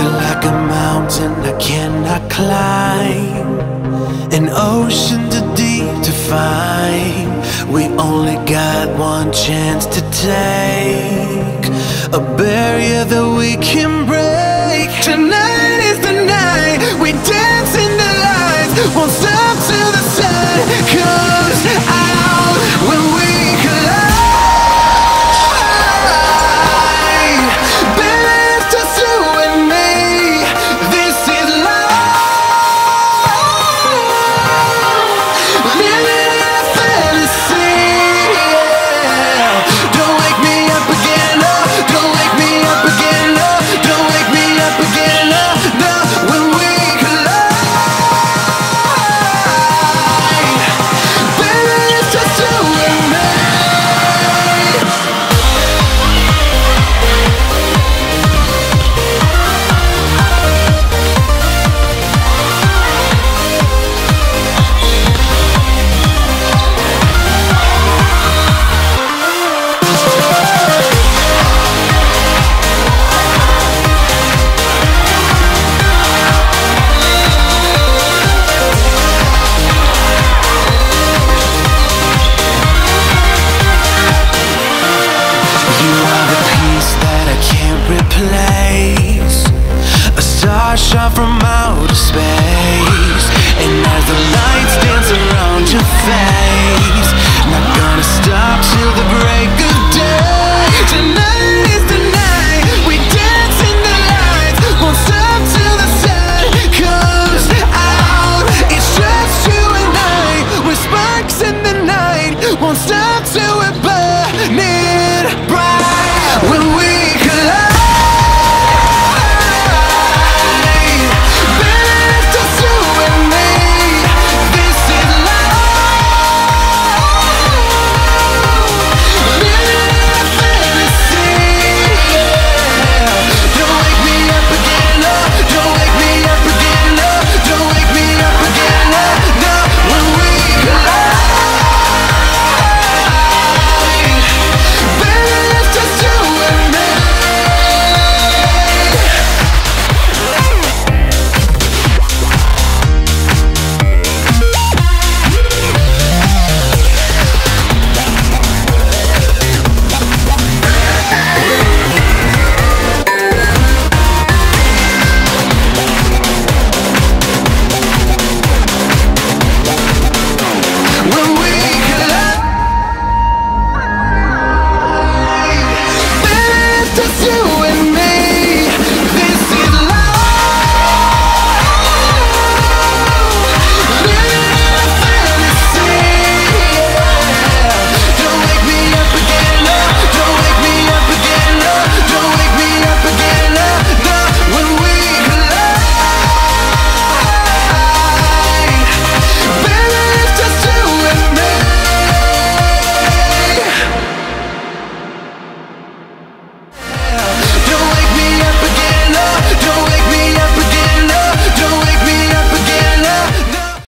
feel like a mountain I cannot climb, an ocean too deep to find. We only got one chance to take, a barrier that we can break. Tonight is the night, we dance in the lights, won't stop till the sun.